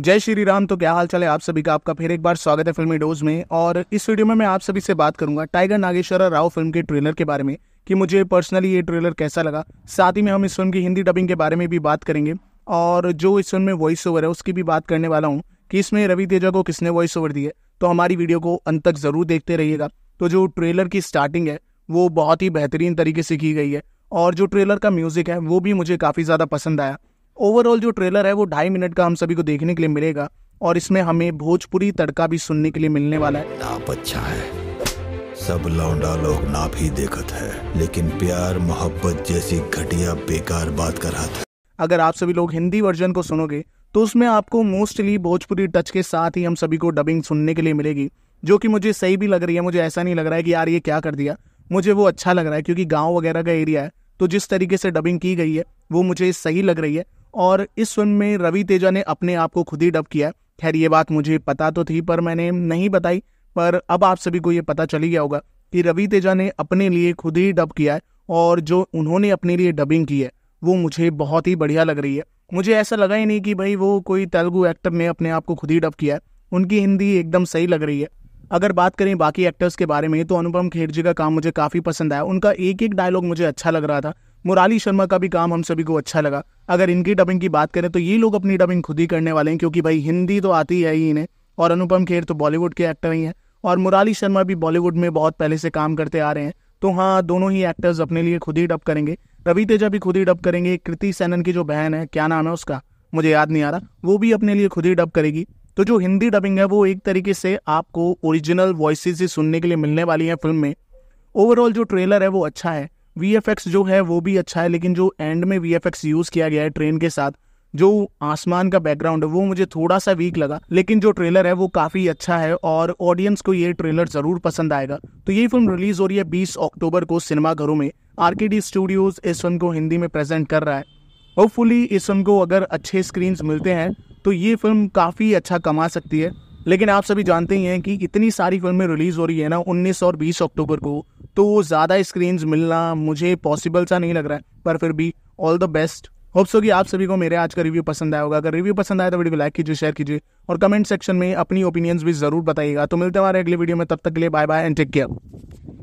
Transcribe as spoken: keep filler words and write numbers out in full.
जय श्री राम। तो क्या हाल चाल है आप सभी का, आपका फिर एक बार स्वागत है फिल्मी डोज में। और इस वीडियो में मैं आप सभी से बात करूंगा टाइगर नागेश्वरा राव फिल्म के ट्रेलर के बारे में कि मुझे पर्सनली ये ट्रेलर कैसा लगा। साथ ही में हम इस फिल्म की हिंदी डबिंग के बारे में भी बात करेंगे और जो इस फिल्म में वॉइस ओवर है उसकी भी बात करने वाला हूँ कि इसमें रवि तेजा को किसने वॉइस ओवर दी है। तो हमारी वीडियो को अंत तक ज़रूर देखते रहिएगा। तो जो ट्रेलर की स्टार्टिंग है वो बहुत ही बेहतरीन तरीके से की गई है और जो ट्रेलर का म्यूज़िक है वो भी मुझे काफ़ी ज़्यादा पसंद आया। ओवरऑल जो ट्रेलर है वो ढाई मिनट का हम सभी को देखने के लिए मिलेगा और इसमें हमें भोजपुरी तड़का भी सुनने के लिए मिलने वाला है। नाप अच्छा है, सब लौंडा लोग नाप ही देखत है, लेकिन प्यार मोहब्बत जैसी घटिया बेकार बात कर रहा था। अगर आप सभी लोग हिंदी वर्जन को सुनोगे तो उसमें आपको मोस्टली भोजपुरी टच के साथ ही हम सभी को डबिंग सुनने के लिए मिलेगी, जो कि मुझे सही भी लग रही है। मुझे ऐसा नहीं लग रहा है कि यार ये क्या कर दिया, मुझे वो अच्छा लग रहा है क्योंकि गाँव वगैरह का एरिया है तो जिस तरीके से डबिंग की गई है वो मुझे सही लग रही है। और इस फिल्म में रवि तेजा ने अपने आप को खुद ही डब किया। खैर ये बात मुझे पता तो थी पर मैंने नहीं बताई, पर अब आप सभी को ये पता चली गया होगा कि रवि तेजा ने अपने लिए खुद ही डब किया है और जो उन्होंने अपने लिए डबिंग की है वो मुझे बहुत ही बढ़िया लग रही है। मुझे ऐसा लगा ही नहीं कि भाई वो कोई तेलुगु एक्टर ने अपने आप को खुद ही डब किया है, उनकी हिंदी एकदम सही लग रही है। अगर बात करें बाकी एक्टर्स के बारे में तो अनुपम खेर जी का काम मुझे काफ़ी पसंद आया। उनका एक एक डायलॉग मुझे अच्छा लग रहा था। मुराली शर्मा का भी काम हम सभी को अच्छा लगा। अगर इनकी डबिंग की बात करें तो ये लोग अपनी डबिंग खुद ही करने वाले हैं क्योंकि भाई हिंदी तो आती है ही इन्हें, और अनुपम खेर तो बॉलीवुड के एक्टर ही हैं और मुराली शर्मा भी बॉलीवुड में बहुत पहले से काम करते आ रहे हैं। तो हाँ, दोनों ही एक्टर्स अपने लिए खुद ही डब करेंगे। रवि तेजा भी खुद ही डब करेंगे। कृति सैनन की जो बहन है, क्या नाम है उसका मुझे याद नहीं आ रहा, वो भी अपने लिए खुद ही डब करेगी। तो जो हिंदी डबिंग है वो एक तरीके से आपको ओरिजिनल वॉइसेस ही सुनने के लिए मिलने वाली है फिल्म में। ओवरऑल जो ट्रेलर है वो अच्छा है, वीएफएक्स जो है वो भी अच्छा है, लेकिन जो एंड में वीएफएक्स यूज़ किया गया है ट्रेन के साथ, जो आसमान का बैकग्राउंड है वो मुझे थोड़ा सा वीक लगा। लेकिन जो ट्रेलर है वो काफ़ी अच्छा है और ऑडियंस को ये ट्रेलर ज़रूर पसंद आएगा। तो ये फिल्म रिलीज़ हो रही है बीस अक्टूबर को सिनेमाघरों में। आरडी स्टूडियोज़ इस फिल्म को हिंदी में प्रेजेंट कर रहा है। होपफुली इस फिल्म को अगर अच्छे स्क्रीन्स मिलते हैं तो ये फिल्म काफ़ी अच्छा कमा सकती है। लेकिन आप सभी जानते ही हैं कि इतनी सारी फिल्में रिलीज़ हो रही है ना उन्नीस और बीस अक्टूबर को, तो ज़्यादा स्क्रीन्स मिलना मुझे पॉसिबल सा नहीं लग रहा है। पर फिर भी ऑल द बेस्ट। होप्स हो कि आप सभी को मेरे आज का रिव्यू पसंद आया होगा। अगर रिव्यू पसंद आया तो वीडियो को लाइक कीजिए, शेयर कीजिए और कमेंट सेक्शन में अपनी ओपिनियंस भी ज़रूर बताइएगा। तो मिलते हैं हमारे अगले वीडियो में, तब तक के लिए bye bye and take care.